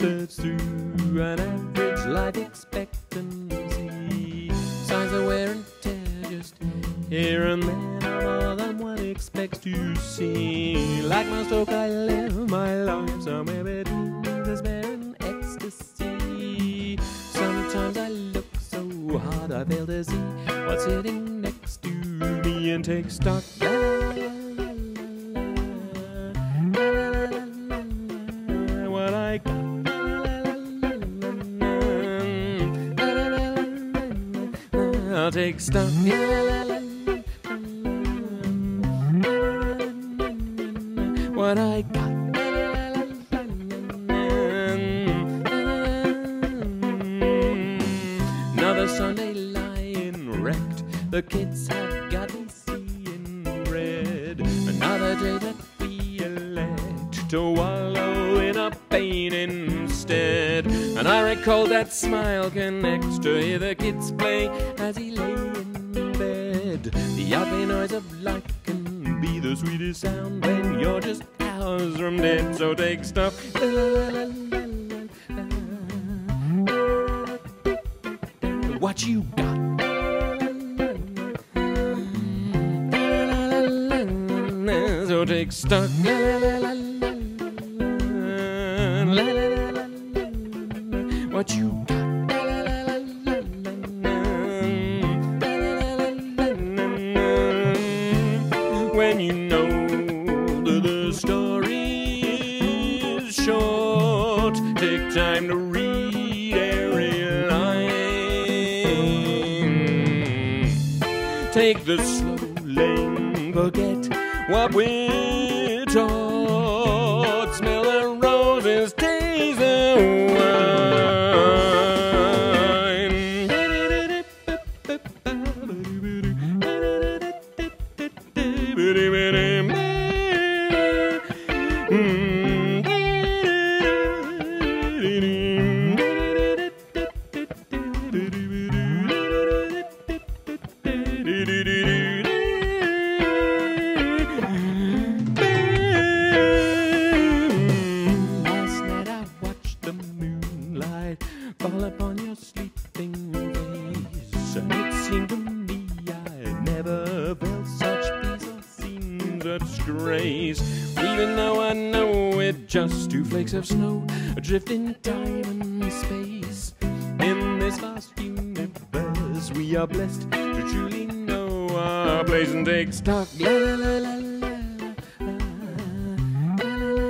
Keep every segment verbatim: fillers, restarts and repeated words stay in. two-thirds through an average life expectancy. Signs of wear and tear just here and there are more than one expects to see. Like most folk, I live my life somewhere between despair and ecstasy. Sometimes I look so hard I fail to see what's sitting next to me and take stock. I'll take stock. What I got. Another Sunday lying wrecked. The kids have got me seeing red. Another day that we elect to wallow in our pain instead. And I recall that smile connects to hear the kids play as he lay in bed. The ugly noise of life can be the sweetest sound when you're just hours from death. So take stock. What you got? So take stock. What you got? When you know that the story is short, take time to read every line. Take the slow lane, forget what we're taught. Smell the roses, taste the wine. Last night I watched the moonlight fall upon your sleeping face, and it seemed to me I'd never felt such peace or seen such grace. Even though I know it, just two flakes of snow adrift in time and space. In this vast universe, we are blessed to truly know our place and take stock. La la la la la la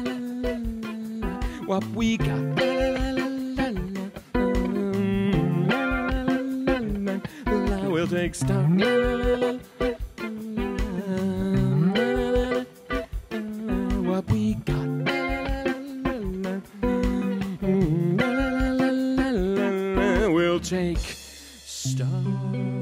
la la la. What we got? La la la la la la. We'll take stock. La la la la. What we got? La la la la la. We'll take stock.